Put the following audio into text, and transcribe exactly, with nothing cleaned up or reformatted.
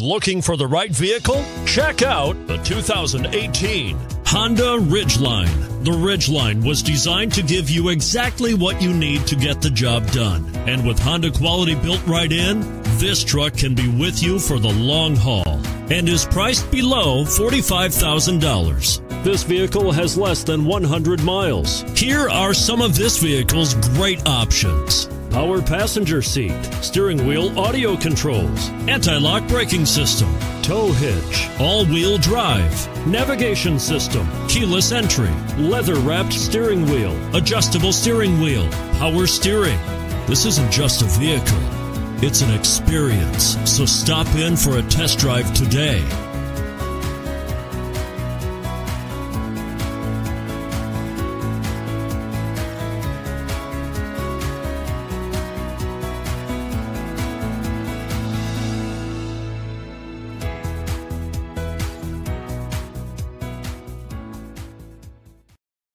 Looking for the right vehicle? Check out the two thousand eighteen Honda Ridgeline. The Ridgeline was designed to give you exactly what you need to get the job done. And with Honda quality built right in, this truck can be with you for the long haul and is priced below forty-five thousand dollars. This vehicle has less than one hundred miles. Here are some of this vehicle's great options: power passenger seat, steering wheel audio controls, anti-lock braking system, tow hitch, all-wheel drive, navigation system, keyless entry, leather-wrapped steering wheel, adjustable steering wheel, power steering. This isn't just a vehicle, it's an experience. So stop in for a test drive today.